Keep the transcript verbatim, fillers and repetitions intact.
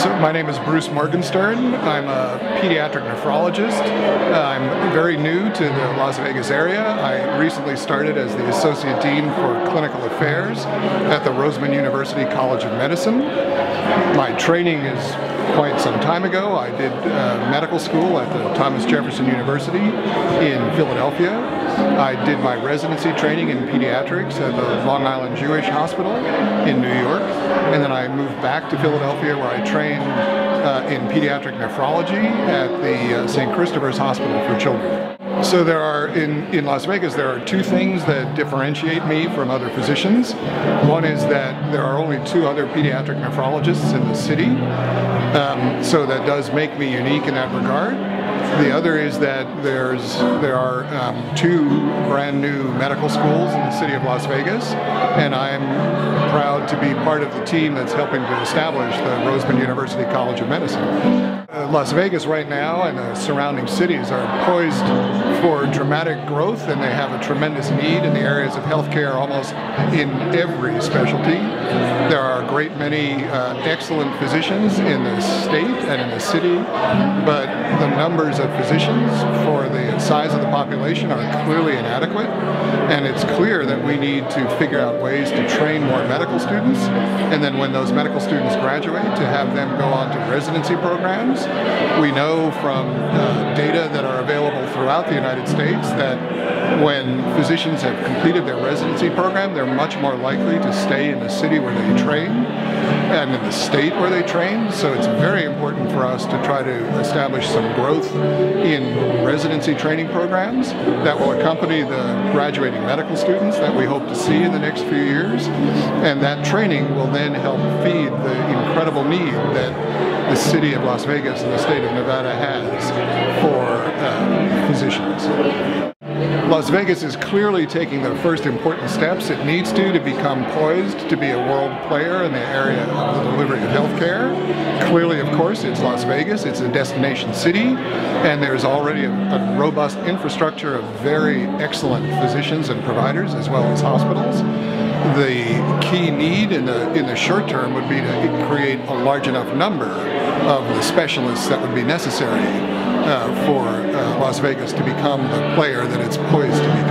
So my name is Bruce Morgenstern. I'm a pediatric nephrologist. I'm very new to the Las Vegas area. I recently started as the Associate Dean for Clinical Affairs at the Roseman University College of Medicine. My training is quite some time ago. I did uh, medical school at the Thomas Jefferson University in Philadelphia. I did my residency training in pediatrics at the Long Island Jewish Hospital in New York, and then I moved back to Philadelphia where I trained uh, in pediatric nephrology at the uh, Saint Christopher's Hospital for Children. So there are, in, in Las Vegas, there are two things that differentiate me from other physicians. One is that there are only two other pediatric nephrologists in the city, um, so that does make me unique in that regard. The other is that there's, there are um, two brand new medical schools in the city of Las Vegas, and I'm proud to be part of the team that's helping to establish the Roseman University College of Medicine. Las Vegas right now and the surrounding cities are poised for dramatic growth, and they have a tremendous need in the areas of healthcare almost in every specialty. There are a great many uh, excellent physicians in the state and in the city, but the numbers of physicians for the size of the population are clearly inadequate, and it's clear that we need to figure out ways to train more medical students, and then when those medical students graduate, to have them go on to residency programs. We know from uh, data that are available throughout the United States that when physicians have completed their residency program, they're much more likely to stay in the city where they train and in the state where they train. So it's very important for us to try to establish some growth in residency training programs that will accompany the graduating medical students that we hope to see in the next few years. And that training will then help feed the incredible need that the city of Las Vegas and the state of Nevada has for uh, physicians. Las Vegas is clearly taking the first important steps it needs to to become poised to be a world player in the area of the delivery of healthcare. Clearly, of course, it's Las Vegas, it's a destination city, and there's already a, a robust infrastructure of very excellent physicians and providers as well as hospitals. The key need in the, in the short term would be to create a large enough number of the specialists that would be necessary Uh, for uh, Las Vegas to become the player that it's poised to be.